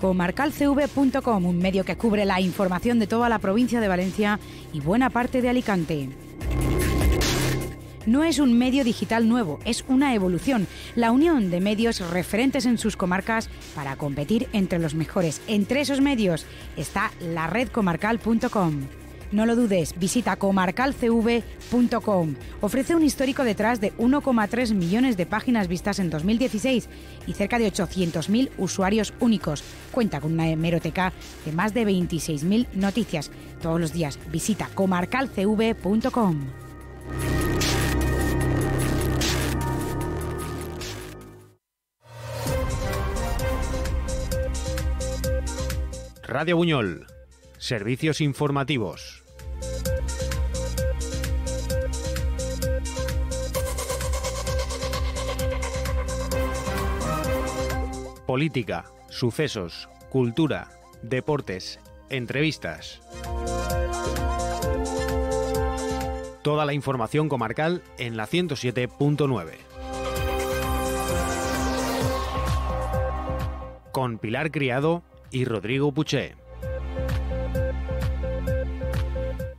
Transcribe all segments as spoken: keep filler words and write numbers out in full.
Comarcal C V punto com, un medio que cubre la información de toda la provincia de Valencia y buena parte de Alicante. No es un medio digital nuevo, es una evolución, la unión de medios referentes en sus comarcas para competir entre los mejores. Entre esos medios está la red comarcal punto com. No lo dudes, visita comarcal c v punto com. Ofrece un histórico detrás de uno coma tres millones de páginas vistas en dos mil dieciséis y cerca de ochocientos mil usuarios únicos. Cuenta con una hemeroteca de más de veintiséis mil noticias. Todos los días visita comarcal c v punto com. Radio Buñol, servicios informativos. Política, sucesos, cultura, deportes, entrevistas. Toda la información comarcal en la ciento siete punto nueve. Con Pilar Criado y Rodrigo Puché.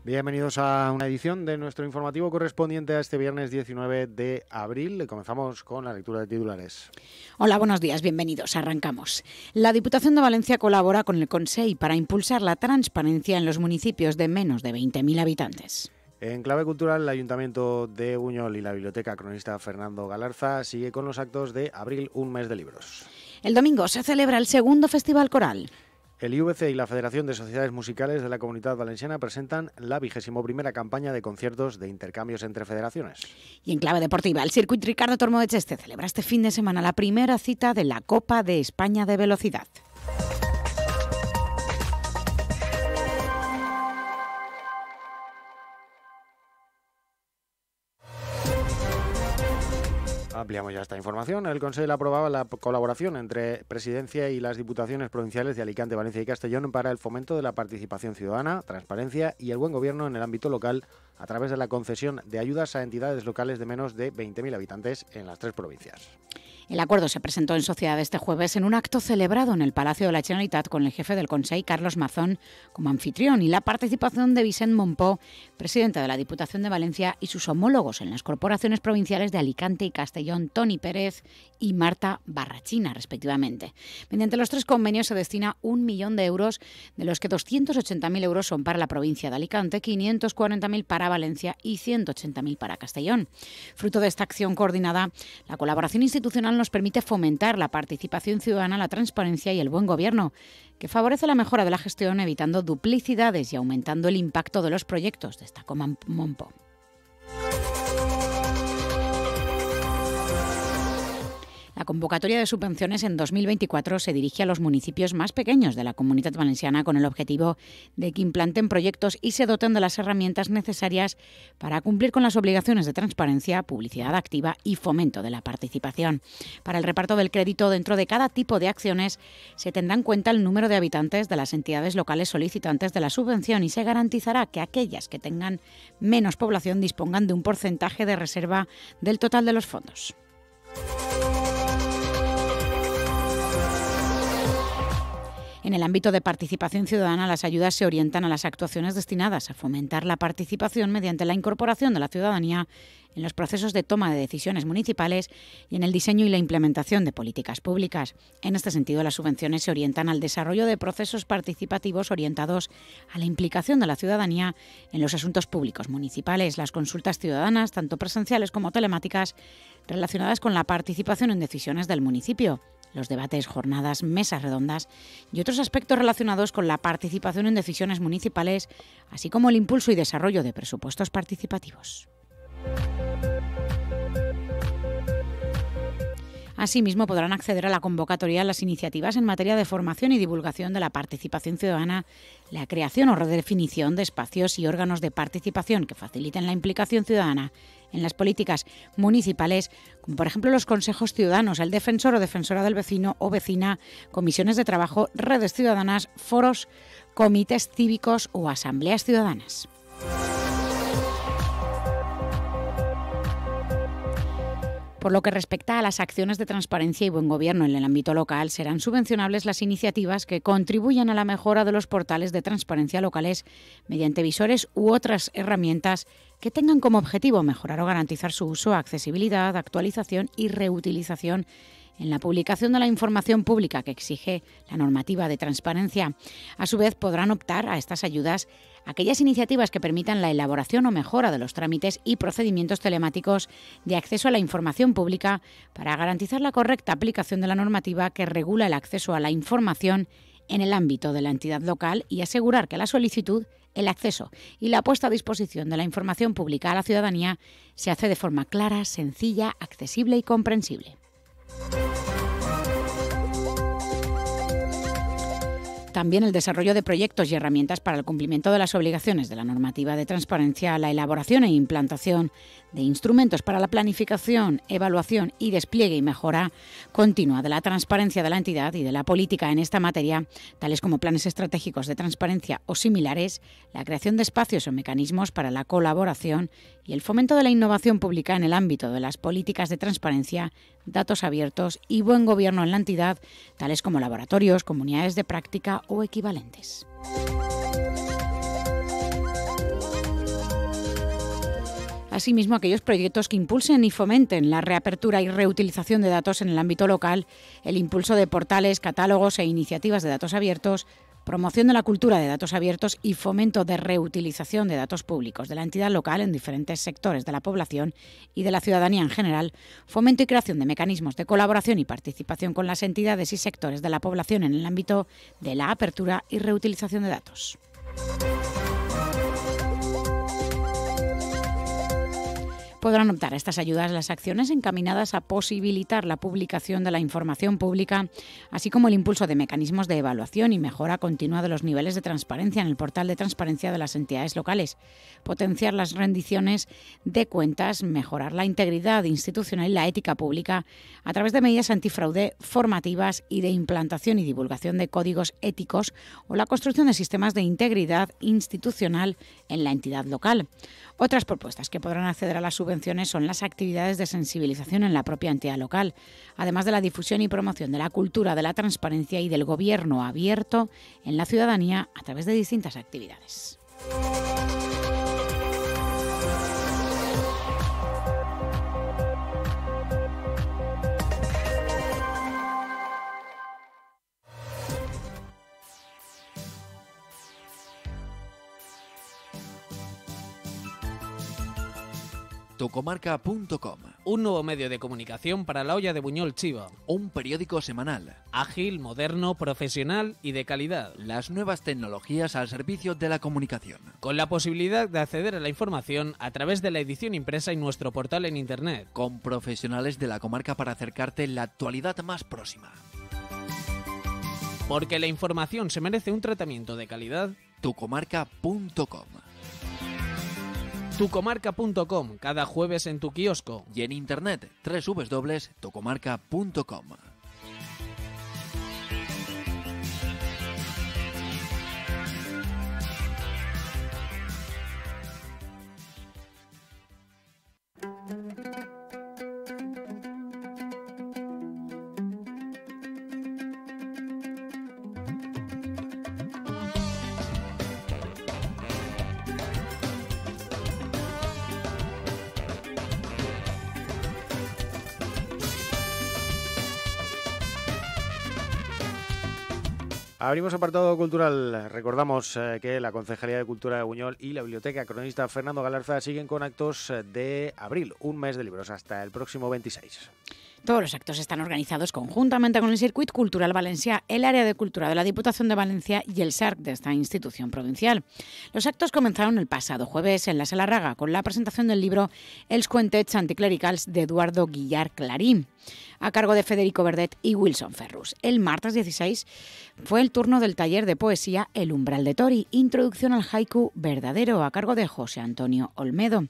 Bienvenidos a una edición de nuestro informativo correspondiente a este viernes diecinueve de abril. Comenzamos con la lectura de titulares. Hola, buenos días, bienvenidos. Arrancamos. La Diputación de Valencia colabora con el Consell para impulsar la transparencia en los municipios de menos de veinte mil habitantes. En clave cultural, el Ayuntamiento de Buñol y la Biblioteca Cronista Fernando Galarza sigue con los actos de Abril, un mes de libros. El domingo se celebra el segundo Festival Coral. El I V C y la Federación de Sociedades Musicales de la Comunidad Valenciana presentan la vigésimo primera campaña de conciertos de intercambios entre federaciones. Y en clave deportiva, el Circuito Ricardo Tormo de Cheste celebra este fin de semana la primera cita de la Copa de España de Velocidad. Ampliamos ya esta información. El Consell aprobaba la colaboración entre Presidencia y las Diputaciones Provinciales de Alicante, Valencia y Castellón para el fomento de la participación ciudadana, transparencia y el buen gobierno en el ámbito local a través de la concesión de ayudas a entidades locales de menos de veinte mil habitantes en las tres provincias. El acuerdo se presentó en sociedad este jueves en un acto celebrado en el Palacio de la Generalitat con el jefe del Consell, Carlos Mazón, como anfitrión y la participación de Vicent Monpó, presidente de la Diputación de Valencia, y sus homólogos en las corporaciones provinciales de Alicante y Castellón, Toni Pérez y Marta Barrachina, respectivamente. Mediante los tres convenios se destina un millón de euros, de los que doscientos ochenta mil euros son para la provincia de Alicante, quinientos cuarenta mil para Valencia y ciento ochenta mil para Castellón. Fruto de esta acción coordinada, la colaboración institucional nos permite fomentar la participación ciudadana, la transparencia y el buen gobierno, que favorece la mejora de la gestión evitando duplicidades y aumentando el impacto de los proyectos, destacó Monpó. La convocatoria de subvenciones en dos mil veinticuatro se dirige a los municipios más pequeños de la Comunidad Valenciana con el objetivo de que implanten proyectos y se doten de las herramientas necesarias para cumplir con las obligaciones de transparencia, publicidad activa y fomento de la participación. Para el reparto del crédito dentro de cada tipo de acciones se tendrá en cuenta el número de habitantes de las entidades locales solicitantes de la subvención y se garantizará que aquellas que tengan menos población dispongan de un porcentaje de reserva del total de los fondos. En el ámbito de participación ciudadana, las ayudas se orientan a las actuaciones destinadas a fomentar la participación mediante la incorporación de la ciudadanía en los procesos de toma de decisiones municipales y en el diseño y la implementación de políticas públicas. En este sentido, las subvenciones se orientan al desarrollo de procesos participativos orientados a la implicación de la ciudadanía en los asuntos públicos municipales. Las consultas ciudadanas, tanto presenciales como telemáticas, relacionadas con la participación en decisiones del municipio, los debates, jornadas, mesas redondas y otros aspectos relacionados con la participación en decisiones municipales, así como el impulso y desarrollo de presupuestos participativos. Asimismo, podrán acceder a la convocatoria las iniciativas en materia de formación y divulgación de la participación ciudadana, la creación o redefinición de espacios y órganos de participación que faciliten la implicación ciudadana en las políticas municipales, como por ejemplo los consejos ciudadanos, el defensor o defensora del vecino o vecina, comisiones de trabajo, redes ciudadanas, foros, comités cívicos o asambleas ciudadanas. Por lo que respecta a las acciones de transparencia y buen gobierno en el ámbito local, serán subvencionables las iniciativas que contribuyan a la mejora de los portales de transparencia locales mediante visores u otras herramientas que tengan como objetivo mejorar o garantizar su uso, accesibilidad, actualización y reutilización en la publicación de la información pública que exige la normativa de transparencia. A su vez, podrán optar a estas ayudas aquellas iniciativas que permitan la elaboración o mejora de los trámites y procedimientos telemáticos de acceso a la información pública para garantizar la correcta aplicación de la normativa que regula el acceso a la información en el ámbito de la entidad local y asegurar que la solicitud, el acceso y la puesta a disposición de la información pública a la ciudadanía se hace de forma clara, sencilla, accesible y comprensible. También el desarrollo de proyectos y herramientas para el cumplimiento de las obligaciones de la normativa de transparencia, la elaboración e implantación de instrumentos para la planificación, evaluación y despliegue y mejora continua de la transparencia de la entidad y de la política en esta materia, tales como planes estratégicos de transparencia o similares, la creación de espacios o mecanismos para la colaboración y el fomento de la innovación pública en el ámbito de las políticas de transparencia, datos abiertos y buen gobierno en la entidad, tales como laboratorios, comunidades de práctica o equivalentes. Asimismo, aquellos proyectos que impulsen y fomenten la reapertura y reutilización de datos en el ámbito local, el impulso de portales, catálogos e iniciativas de datos abiertos, promoción de la cultura de datos abiertos y fomento de reutilización de datos públicos de la entidad local en diferentes sectores de la población y de la ciudadanía en general, fomento y creación de mecanismos de colaboración y participación con las entidades y sectores de la población en el ámbito de la apertura y reutilización de datos. Podrán optar a estas ayudas las acciones encaminadas a posibilitar la publicación de la información pública, así como el impulso de mecanismos de evaluación y mejora continua de los niveles de transparencia en el portal de transparencia de las entidades locales, potenciar las rendiciones de cuentas, mejorar la integridad institucional y la ética pública a través de medidas antifraude formativas y de implantación y divulgación de códigos éticos o la construcción de sistemas de integridad institucional en la entidad local. Otras propuestas que podrán acceder a las subvenciones son las actividades de sensibilización en la propia entidad local, además de la difusión y promoción de la cultura de la transparencia y del gobierno abierto en la ciudadanía a través de distintas actividades. Tucomarca punto com. Un nuevo medio de comunicación para la olla de Buñol Chiva. Un periódico semanal. Ágil, moderno, profesional y de calidad. Las nuevas tecnologías al servicio de la comunicación. Con la posibilidad de acceder a la información a través de la edición impresa y nuestro portal en internet. Con profesionales de la comarca para acercarte la actualidad más próxima. Porque la información se merece un tratamiento de calidad. Tucomarca punto com. Tucomarca punto com, cada jueves en tu kiosco. Y en internet, doble u doble u doble u punto tucomarca punto com. Abrimos apartado cultural. Recordamos eh, que la Concejalía de Cultura de Buñol y la Biblioteca Cronista Fernando Galarza siguen con actos de abril, un mes de libros, hasta el próximo veintiséis. Todos los actos están organizados conjuntamente con el Circuito Cultural Valencià, el Área de Cultura de la Diputación de Valencia y el SARC de esta institución provincial. Los actos comenzaron el pasado jueves en la Sala Raga con la presentación del libro Els cuentets anticlericals de Eduardo Guillard Clarín. a cargo de Federico Verdet y Wilson Ferrus. El martes dieciséis fue el turno del taller de poesía El umbral de Tori, introducción al haiku verdadero, a cargo de José Antonio Olmedo.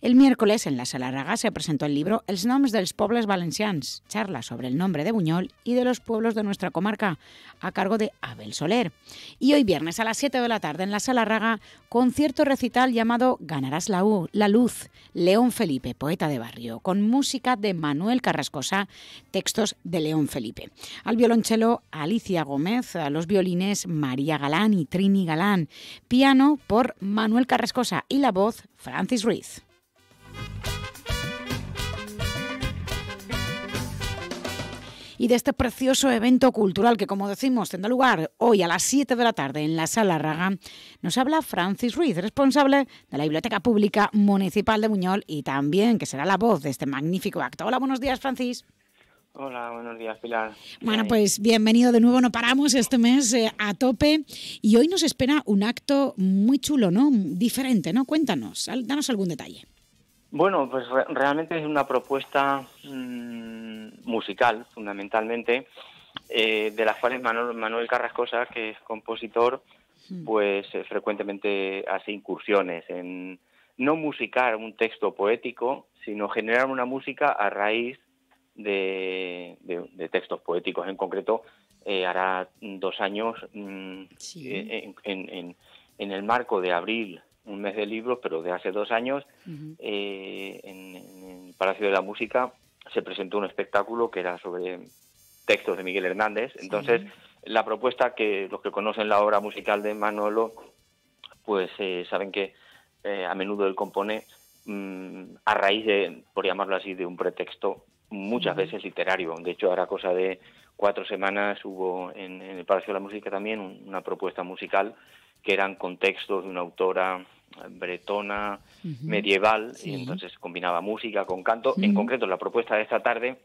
El miércoles, en la Sala Raga, se presentó el libro Els noms dels pobles valencians, charla sobre el nombre de Buñol y de los pueblos de nuestra comarca, a cargo de Abel Soler. Y hoy viernes a las siete de la tarde en la Sala Raga, concierto recital llamado Ganarás la, U, la luz, León Felipe, poeta de barrio, con música de Manuel Carrascosa, textos de León Felipe. Al violonchelo Alicia Gómez, a los violines María Galán y Trini Galán, piano por Manuel Carrascosa y la voz Francis Ruiz. Y de este precioso evento cultural que, como decimos, tendrá lugar hoy a las siete de la tarde en la Sala Raga, nos habla Francis Ruiz, responsable de la Biblioteca Pública Municipal de Buñol y también que será la voz de este magnífico acto. Hola, buenos días, Francis. Hola, buenos días, Pilar. Bueno, pues bienvenido de nuevo, no paramos este mes eh, a tope y hoy nos espera un acto muy chulo, ¿no? Diferente, ¿no? Cuéntanos, danos algún detalle. Bueno, pues re- realmente es una propuesta mmm, musical, fundamentalmente, eh, de las cuales Manuel, Manuel Carrascosa, que es compositor, pues eh, frecuentemente hace incursiones en no musicar un texto poético, sino generar una música a raíz de, de, de textos poéticos. En concreto, eh, hará dos años, mmm, sí. en, en, en, en el marco de abril, un mes de libros, pero de hace dos años, uh-huh. eh, en, en el Palacio de la Música se presentó un espectáculo que era sobre textos de Miguel Hernández. Entonces, sí. La propuesta, que los que conocen la obra musical de Manolo, pues eh, saben que eh, a menudo él compone mmm, a raíz de, por llamarlo así, de un pretexto muchas uh-huh. veces literario. De hecho, ahora cosa de cuatro semanas hubo en, en el Palacio de la Música también una propuesta musical que eran contextos de una autora bretona, uh-huh. medieval, sí. y entonces combinaba música con canto. Uh-huh. En concreto, la propuesta de esta tarde,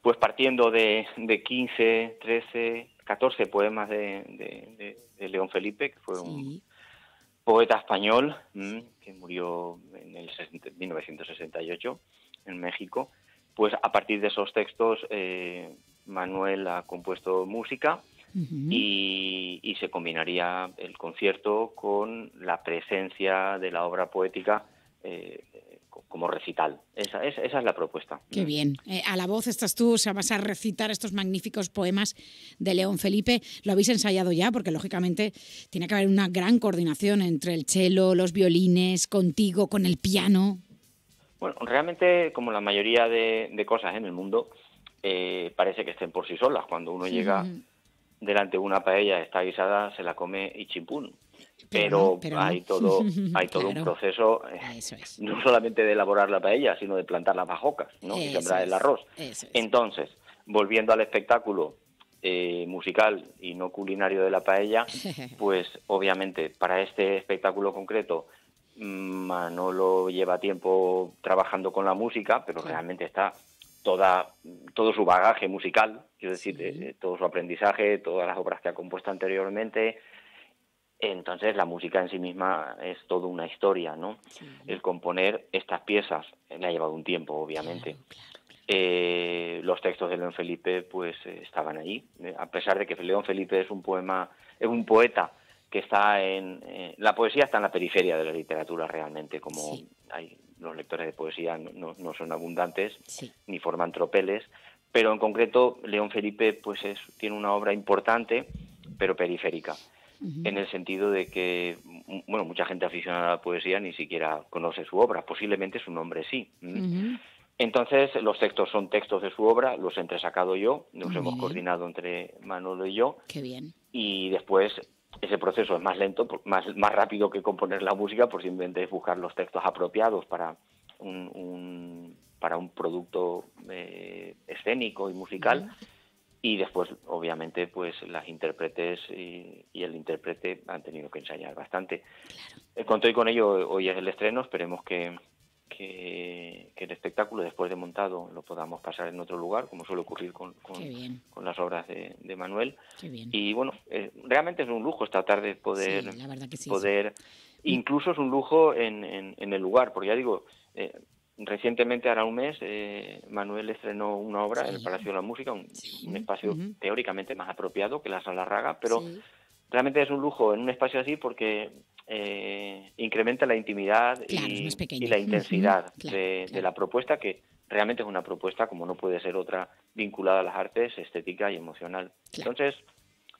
pues partiendo de, de quince, trece, catorce poemas de, de, de, de León Felipe, que fue sí. un poeta español ¿m? que murió en el mil novecientos sesenta y ocho en México, pues a partir de esos textos eh, Manuel ha compuesto música. Uh-huh. Y, y se combinaría el concierto con la presencia de la obra poética eh, como recital. Esa, esa, esa es la propuesta. Qué bien. Eh, a la voz estás tú, o sea, vas a recitar estos magníficos poemas de León Felipe. Lo habéis ensayado ya, porque lógicamente tiene que haber una gran coordinación entre el cello, los violines, contigo, con el piano. Bueno, realmente, como la mayoría de, de cosas en el mundo, eh, parece que estén por sí solas. Cuando uno sí. llega delante de una paella, está guisada, se la come y chimpún. Pero, pero, pero hay todo, hay todo claro. un proceso, es. no solamente de elaborar la paella, sino de plantar las majocas, ¿no? Y sembrar el arroz. Es. Entonces, volviendo al espectáculo eh, musical y no culinario de la paella, pues obviamente para este espectáculo concreto Manolo lleva tiempo trabajando con la música, pero claro. realmente está... Toda, todo su bagaje musical, quiero decir, sí. eh, todo su aprendizaje, todas las obras que ha compuesto anteriormente. Entonces, la música en sí misma es toda una historia, ¿no? Sí. El componer estas piezas eh, le ha llevado un tiempo, obviamente. Claro, claro, claro. Eh, los textos de León Felipe, pues, eh, estaban allí. Eh, a pesar de que León Felipe es un poema, es un poeta que está en... Eh, la poesía está en la periferia de la literatura realmente, como sí. hay... Los lectores de poesía no, no son abundantes, sí. ni forman tropeles, pero en concreto León Felipe pues es, tiene una obra importante, pero periférica, uh-huh. en el sentido de que bueno mucha gente aficionada a la poesía ni siquiera conoce su obra, posiblemente su nombre sí. Uh-huh. Entonces los textos son textos de su obra, los he entresacado yo, nos Muy hemos bien. coordinado entre Manolo y yo. Qué bien. Y después... Ese proceso es más lento, más, más rápido que componer la música, por simplemente es buscar los textos apropiados para un, un, para un producto eh, escénico y musical. Uh-huh. Y después, obviamente, pues las intérpretes y, y el intérprete han tenido que ensayar bastante. Claro. Con todo y con ello, hoy es el estreno, esperemos que... Que, que el espectáculo, después de montado, lo podamos pasar en otro lugar, como suele ocurrir con, con, con las obras de, de Manuel. Qué bien. Y bueno, eh, realmente es un lujo esta tarde poder... Sí, la verdad que sí, poder sí. Incluso es un lujo en, en, en el lugar, porque ya digo, eh, Recientemente, ahora un mes, eh, Manuel estrenó una obra sí. en el Palacio de la Música, un, sí. un espacio uh-huh. teóricamente más apropiado que la Sala Raga, pero sí. realmente es un lujo en un espacio así porque eh, incrementa la intimidad claro, y, y la intensidad uh-huh. claro, de, claro. de la propuesta, que realmente es una propuesta, como no puede ser otra, vinculada a las artes, estética y emocional. Claro. Entonces,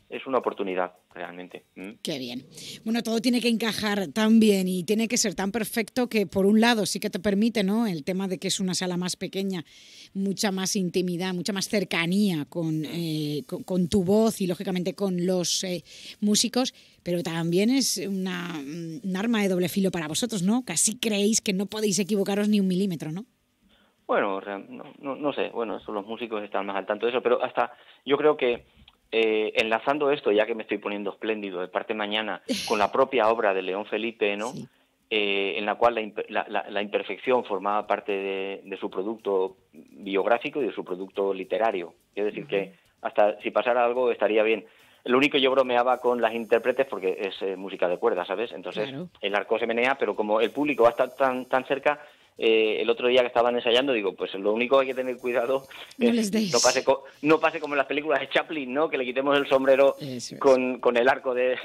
es una oportunidad, realmente. ¿Mm? Qué bien. Bueno, todo tiene que encajar tan bien y tiene que ser tan perfecto que, por un lado, sí que te permite, ¿no?, el tema de que es una sala más pequeña, mucha más intimidad, mucha más cercanía con, eh, con, con tu voz y, lógicamente, con los eh, músicos, pero también es una, un arma de doble filo para vosotros, ¿no? Casi creéis que no podéis equivocaros ni un milímetro, ¿no? Bueno, no, no, no sé. Bueno, eso, los músicos están más al tanto de eso, pero hasta yo creo que Eh, enlazando esto, ya que me estoy poniendo espléndido de parte mañana, con la propia obra de León Felipe, ¿no? Sí. Eh, en la cual la, imper la, la, la imperfección formaba parte de, de su producto biográfico y de su producto literario. Es decir, uh-huh. que hasta si pasara algo estaría bien. Lo único yo bromeaba con las intérpretes porque es eh, música de cuerda, ¿sabes? Entonces claro. el arco se menea, pero como el público va a estar tan, tan cerca... Eh, el otro día que estaban ensayando, digo, pues lo único que hay que tener cuidado no es les deis. No, pase co no pase como en las películas de Chaplin, ¿no? Que le quitemos el sombrero es. con, con el arco de,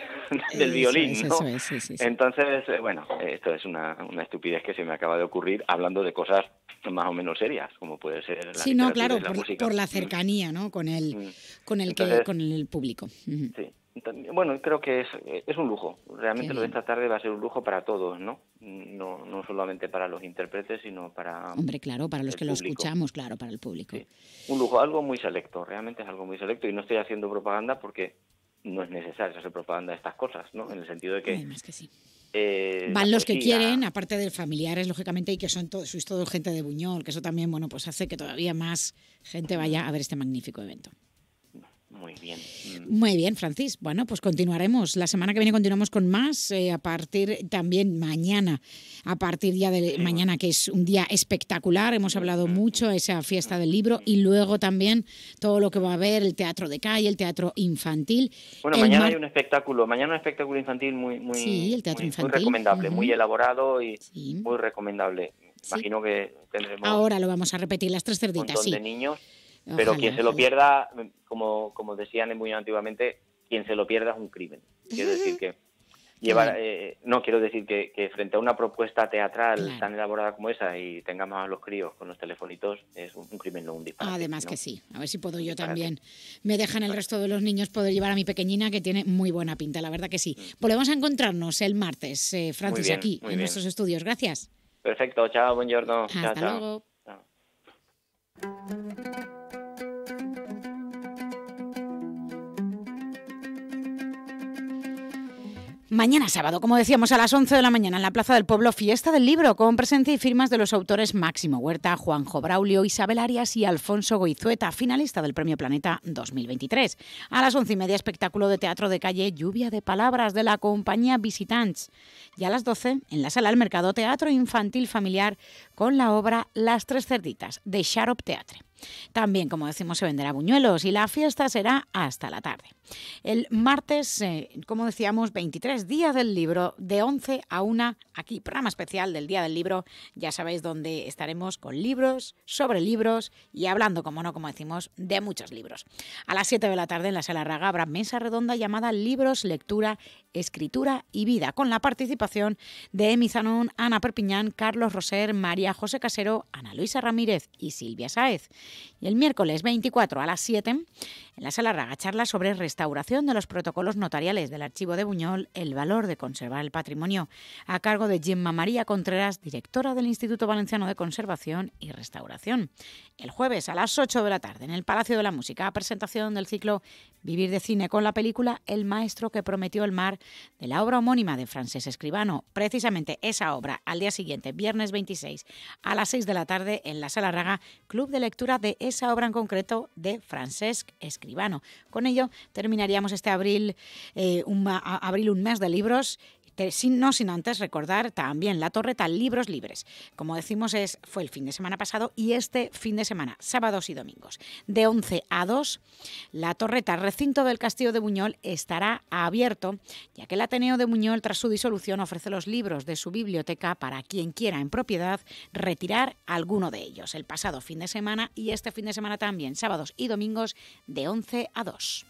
del eso violín, es, ¿no? Eso es, sí, sí, sí. Entonces, bueno, esto es una, una estupidez que se me acaba de ocurrir hablando de cosas más o menos serias, como puede ser la sí, no, claro, la por, música. Por la cercanía, ¿no? Con el, mm. con el, Entonces, que, con el público. Mm. Sí. Bueno, creo que es, es un lujo. Realmente lo de esta tarde va a ser un lujo para todos, ¿no? No, no solamente para los intérpretes, sino para... Hombre, claro, para los que público. Lo escuchamos, claro, para el público. Sí. Un lujo, algo muy selecto, realmente es algo muy selecto. Y no estoy haciendo propaganda porque no es necesario hacer propaganda de estas cosas, ¿no? En el sentido de que... Además que sí. Eh, Van los que quieren, aparte de familiares, lógicamente, y que son to sois todo gente de Buñol, que eso también, bueno, pues hace que todavía más gente vaya a ver este magnífico evento. Muy bien. Muy bien, Francis. Bueno, pues continuaremos. La semana que viene continuamos con más, eh, a partir también mañana, a partir ya de sí, mañana, bueno. que es un día espectacular. Hemos hablado mucho, esa fiesta del libro, y luego también todo lo que va a haber, el teatro de calle, el teatro infantil. Bueno, el mañana hay un espectáculo, mañana un espectáculo infantil muy, muy, sí, el teatro muy, infantil. muy recomendable, uh-huh. muy elaborado y sí. muy recomendable. Imagino sí. que tendremos... Ahora lo vamos a repetir, las tres cerditas, un montón sí. de niños. Pero ojalá, quien se lo ojalá. pierda, como, como decían muy antiguamente, quien se lo pierda es un crimen. Quiero decir que llevar, eh, no quiero decir que, que frente a una propuesta teatral claro. tan elaborada como esa y tengamos a los críos con los telefonitos, es un, un crimen, no un disparate. Además ¿no? que sí, a ver si puedo yo disparate. también. Me dejan el resto de los niños poder llevar a mi pequeñina, que tiene muy buena pinta, la verdad que sí. Volvemos a encontrarnos el martes, eh, Francis, bien, aquí en bien. nuestros estudios. Gracias. Perfecto, chao, buen giorno. Hasta chao, luego. Chao. Chao. Mañana sábado, como decíamos, a las once de la mañana en la Plaza del Pueblo, Fiesta del Libro, con presencia y firmas de los autores Máximo Huerta, Juanjo Braulio, Isabel Arias y Alfonso Goizueta, finalista del Premio Planeta dos mil veintitrés. A las once y media, espectáculo de teatro de calle Lluvia de Palabras, de la compañía Visitants. Y a las doce, en la Sala del Mercado, teatro infantil familiar con la obra Las Tres Cerditas, de Xarop Teatre. También, como decimos, se venderá buñuelos y la fiesta será hasta la tarde. El martes, eh, como decíamos, veintitrés, Día del Libro, de once a una, aquí, programa especial del Día del Libro. Ya sabéis dónde estaremos con libros, sobre libros y hablando, como no, como decimos, de muchos libros. A las siete de la tarde, en la Sala Raga, habrá mesa redonda llamada Libros, Lectura, Escritura y Vida, con la participación de Emi Zanón, Ana Perpiñán, Carlos Roser, María José Casero, Ana Luisa Ramírez y Silvia Sáez. Y el miércoles veinticuatro a las siete, en la Sala Raga, charla sobre restauración de los protocolos notariales del Archivo de Buñol, el valor de conservar el patrimonio, a cargo de Gemma María Contreras, directora del Instituto Valenciano de Conservación y Restauración. El jueves a las ocho de la tarde, en el Palacio de la Música, presentación del ciclo Vivir de Cine, con la película El maestro que prometió el mar, de la obra homónima de Francesc Escribano. Precisamente esa obra, al día siguiente, viernes veintiséis, a las seis de la tarde, en la Sala Raga, club de lectura de esa obra en concreto de Francesc Escribano. Con ello terminaríamos este abril, eh, un, a, abril un mes de libros, que sin, no sin antes recordar también la torreta Libros Libres. Como decimos, es, fue el fin de semana pasado y este fin de semana, sábados y domingos, de once a dos, la torreta Recinto del Castillo de Buñol estará abierto, ya que el Ateneo de Buñol, tras su disolución, ofrece los libros de su biblioteca para quien quiera en propiedad retirar alguno de ellos. El pasado fin de semana y este fin de semana también, sábados y domingos, de once a dos.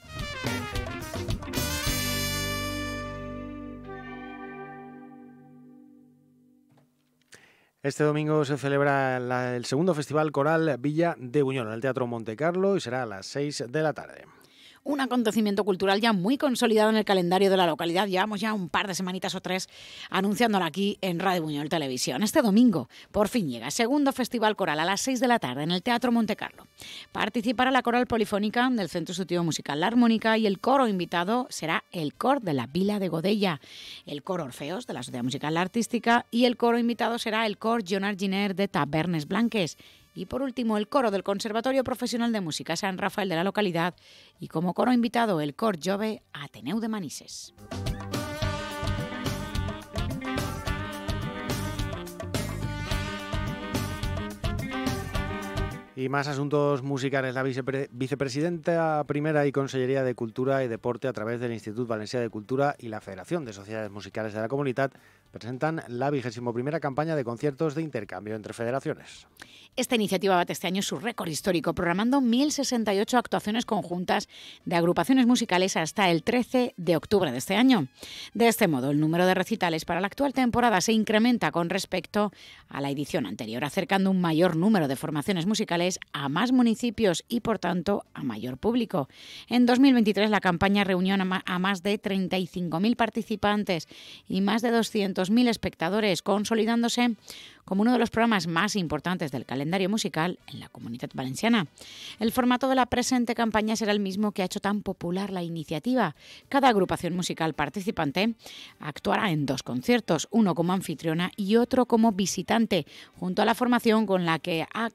Este domingo se celebra la, el segundo Festival Coral Villa de Buñol en el Teatro Montecarlo y será a las seis de la tarde. Un acontecimiento cultural ya muy consolidado en el calendario de la localidad. Llevamos ya un par de semanitas o tres anunciándolo aquí en Radio Buñol Televisión. Este domingo por fin llega. Segundo Festival Coral a las seis de la tarde en el Teatro Montecarlo. Participará la Coral Polifónica del Centro Estudio Musical La Armónica y el coro invitado será el Cor de la Vila de Godella, el Cor Orfeos de la Sociedad Musical La Artística y el coro invitado será el Cor John Arginer de Tabernes Blanques. Y por último, el coro del Conservatorio Profesional de Música San Rafael de la localidad y como coro invitado el Cor Jove Ateneu de Manises. Y más asuntos musicales. La vicepre vicepresidenta primera y Consellería de Cultura y Deporte a través del Instituto Valenciano de Cultura y la Federación de Sociedades Musicales de la Comunidad presentan la vigésimo primera campaña de conciertos de intercambio entre federaciones. Esta iniciativa bate este año su récord histórico, programando mil sesenta y ocho actuaciones conjuntas de agrupaciones musicales hasta el trece de octubre de este año. De este modo, el número de recitales para la actual temporada se incrementa con respecto a la edición anterior, acercando un mayor número de formaciones musicales a más municipios y, por tanto, a mayor público. En dos mil veintitrés la campaña reunió a más de treinta y cinco mil participantes y más de doscientos mil espectadores, consolidándose como uno de los programas más importantes del calendario musical en la Comunidad Valenciana. El formato de la presente campaña será el mismo que ha hecho tan popular la iniciativa. Cada agrupación musical participante actuará en dos conciertos, uno como anfitriona y otro como visitante, junto a la formación con la que ha,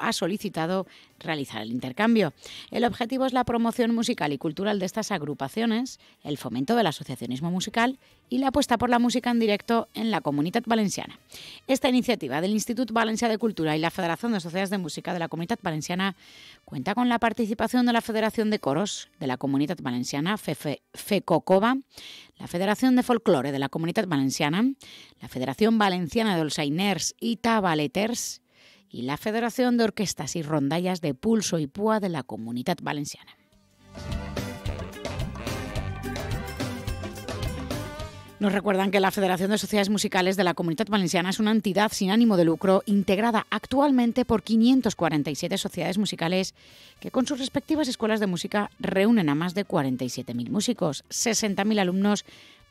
ha solicitado realizar el intercambio. El objetivo es la promoción musical y cultural de estas agrupaciones, el fomento del asociacionismo musical y la apuesta por la música en directo en la Comunidad Valenciana. Esta iniciativa del Instituto Valenciano de Cultura y la Federación de Sociedades de Música de la Comunidad Valenciana cuenta con la participación de la Federación de Coros de la Comunidad Valenciana, FECOCOVA, la Federación de Folclore de la Comunidad Valenciana, la Federación Valenciana de Dolçainers y Tabaleters y la Federación de Orquestas y Rondallas de Pulso y Púa de la Comunidad Valenciana. Nos recuerdan que la Federación de Sociedades Musicales de la Comunidad Valenciana es una entidad sin ánimo de lucro integrada actualmente por quinientas cuarenta y siete sociedades musicales que con sus respectivas escuelas de música reúnen a más de cuarenta y siete mil músicos, sesenta mil alumnos,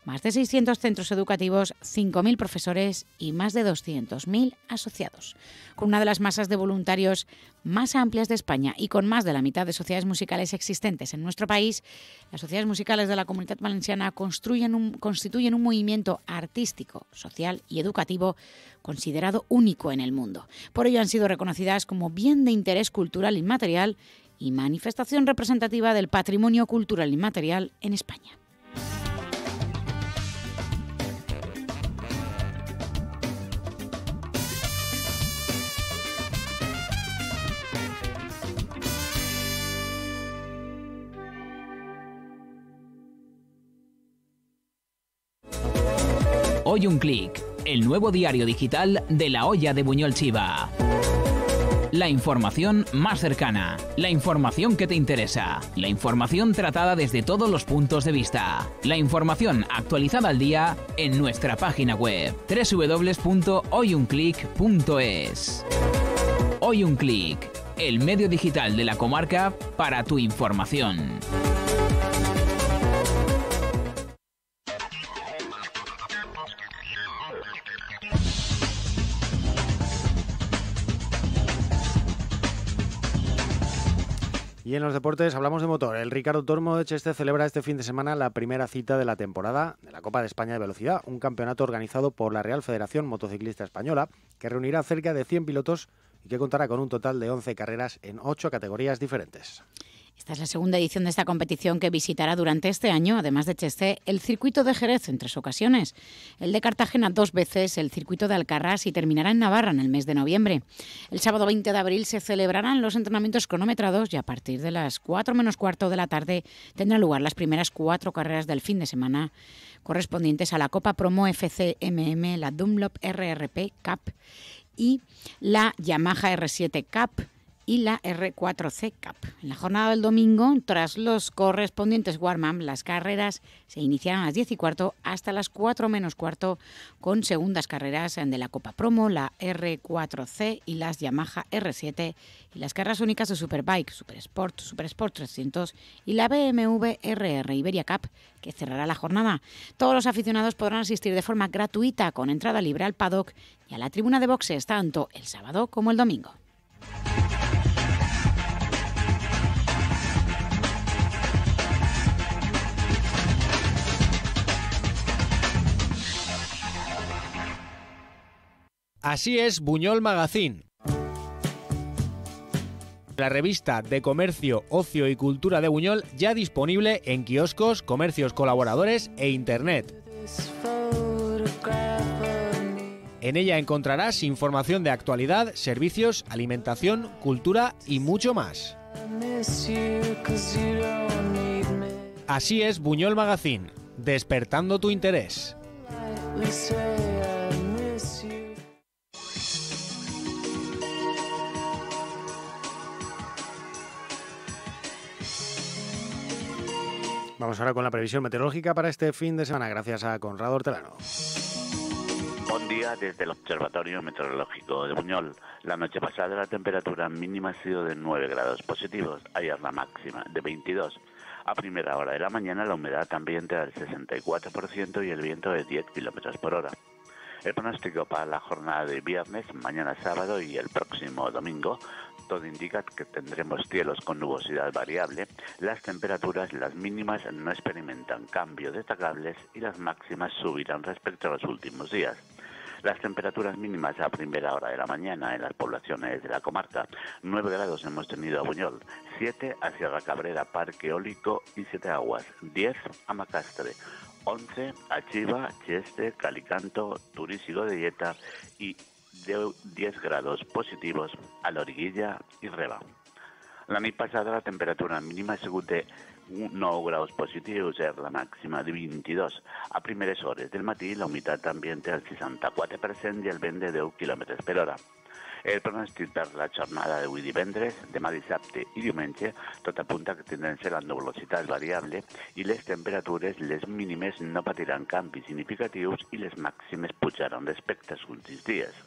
más de seiscientos centros educativos, cinco mil profesores y más de doscientos mil asociados. Con una de las masas de voluntarios más amplias de España y con más de la mitad de sociedades musicales existentes en nuestro país, las sociedades musicales de la Comunidad Valenciana construyen un, constituyen un movimiento artístico, social y educativo considerado único en el mundo. Por ello han sido reconocidas como bien de interés cultural inmaterial y manifestación representativa del patrimonio cultural inmaterial en España. Hoy un clic, el nuevo diario digital de La Olla de Buñol Chiva. La información más cercana, la información que te interesa, la información tratada desde todos los puntos de vista, la información actualizada al día en nuestra página web doble u doble u doble u punto hoy un clic punto es. Hoy un clic, el medio digital de la comarca para tu información. Y en los deportes hablamos de motor. El Ricardo Tormo de Cheste celebra este fin de semana la primera cita de la temporada de la Copa de España de Velocidad, un campeonato organizado por la Real Federación Motociclista Española, que reunirá cerca de cien pilotos y que contará con un total de once carreras en ocho categorías diferentes. Esta es la segunda edición de esta competición que visitará durante este año, además de Chesté, el circuito de Jerez en tres ocasiones, el de Cartagena dos veces, el circuito de Alcarrás y terminará en Navarra en el mes de noviembre. El sábado veinte de abril se celebrarán los entrenamientos cronometrados y a partir de las cuatro menos cuarto de la tarde tendrán lugar las primeras cuatro carreras del fin de semana correspondientes a la Copa Promo F C M M, la Dunlop R R P Cup y la Yamaha R siete Cup y la R cuatro C Cup. En la jornada del domingo, tras los correspondientes warm-up, las carreras se iniciarán a las diez y cuarto hasta las cuatro menos cuarto con segundas carreras de la Copa Promo, la R cuatro C y las Yamaha R siete y las carreras únicas de Superbike, Supersport, Supersport trescientos y la B M W R R Iberia Cup, que cerrará la jornada. Todos los aficionados podrán asistir de forma gratuita con entrada libre al paddock y a la tribuna de boxes tanto el sábado como el domingo. Así es Buñol Magazine, la revista de comercio, ocio y cultura de Buñol, ya disponible en kioscos, comercios colaboradores e internet. En ella encontrarás información de actualidad, servicios, alimentación, cultura y mucho más. Así es Buñol Magazine, despertando tu interés. Vamos ahora con la previsión meteorológica para este fin de semana, gracias a Conrado Hortelano. Buen día desde el Observatorio Meteorológico de Buñol. La noche pasada la temperatura mínima ha sido de nueve grados positivos, ayer la máxima de veintidós. A primera hora de la mañana la humedad ambiente era del sesenta y cuatro por ciento y el viento de diez kilómetros por hora. El pronóstico para la jornada de viernes, mañana sábado y el próximo domingo, todo indica que tendremos cielos con nubosidad variable, las temperaturas, las mínimas no experimentan cambios destacables y las máximas subirán respecto a los últimos días. Las temperaturas mínimas a primera hora de la mañana en las poblaciones de la comarca, nueve grados hemos tenido a Buñol, siete a Sierra Cabrera, Parque Eólico y Siete Aguas, diez a Macastre, once a Chiva, Cheste, Calicanto, Turís y Godelleta y de diez grados positivos a la Origuilla y Reba. La nit passada la temperatura mínima ha sigut de nou graus positius, és la màxima de vint-i-dos. A primeres hores del matí la humitat ambient al seixanta-quatre per cent i el vent de deu quilòmetres per hora. El pronòstic per la jornada d'avui divendres, demà dissabte i diumenge, tot apunta que tindran ser la nuvolositat variable i les temperatures, les mínimes, no patiran canvis significatius i les màximes pujaran respecte als últims dies.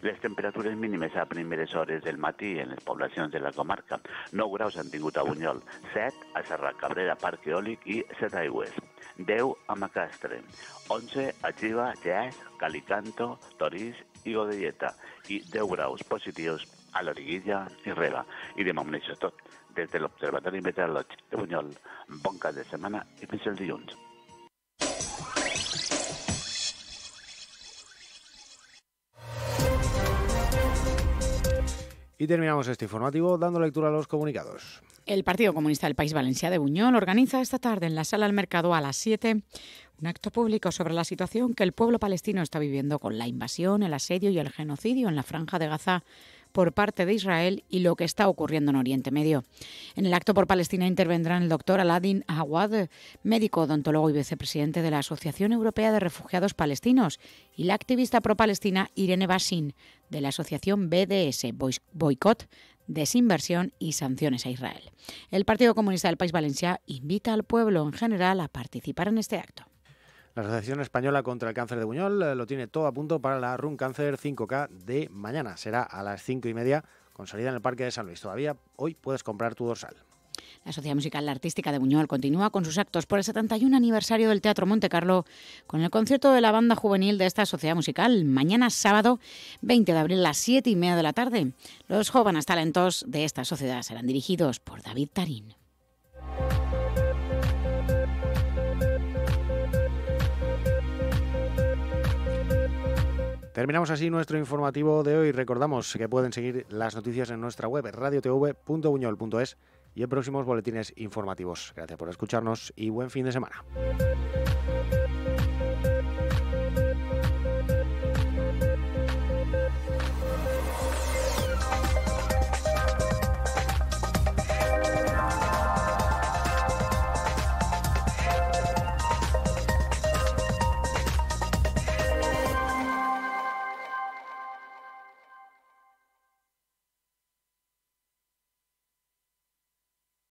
Les temperatures mínimes a primeres hores del matí en les poblacions de la comarca. nou graus han tingut a Buñol, set a Serra Cabrera, Parc Eòlic i Setaigües, deu a Macastre, onze a Chiva, Llers, Calicanto, Torís i Godelleta i deu graus positius a l'Origuilla i Reba. I demà ho deixo tot. Des de l'Observatori Meteorològic de Buñol, bon cap de setmana i fins el dilluns. Y terminamos este informativo dando lectura a los comunicados. El Partido Comunista del País Valencià de Buñol organiza esta tarde en la Sala del Mercado a las siete un acto público sobre la situación que el pueblo palestino está viviendo con la invasión, el asedio y el genocidio en la Franja de Gaza por parte de Israel y lo que está ocurriendo en Oriente Medio. En el acto por Palestina intervendrán el doctor Aladin Awad, médico, odontólogo y vicepresidente de la Asociación Europea de Refugiados Palestinos, y la activista pro-palestina Irene Basin, de la asociación B D S, Boicot, Desinversión y Sanciones a Israel. El Partido Comunista del País Valencià invita al pueblo en general a participar en este acto. La Asociación Española contra el Cáncer de Buñol lo tiene todo a punto para la Run Cáncer cinco K de mañana. Será a las cinco y media con salida en el Parque de San Luis. Todavía hoy puedes comprar tu dorsal. La Sociedad Musical Artística de Buñol continúa con sus actos por el setenta y un aniversario del Teatro Montecarlo con el concierto de la banda juvenil de esta sociedad musical. Mañana sábado veinte de abril a las siete y media de la tarde. Los jóvenes talentos de esta sociedad serán dirigidos por David Tarín. Terminamos así nuestro informativo de hoy. Recordamos que pueden seguir las noticias en nuestra web radio t v punto buñol punto es y en próximos boletines informativos. Gracias por escucharnos y buen fin de semana.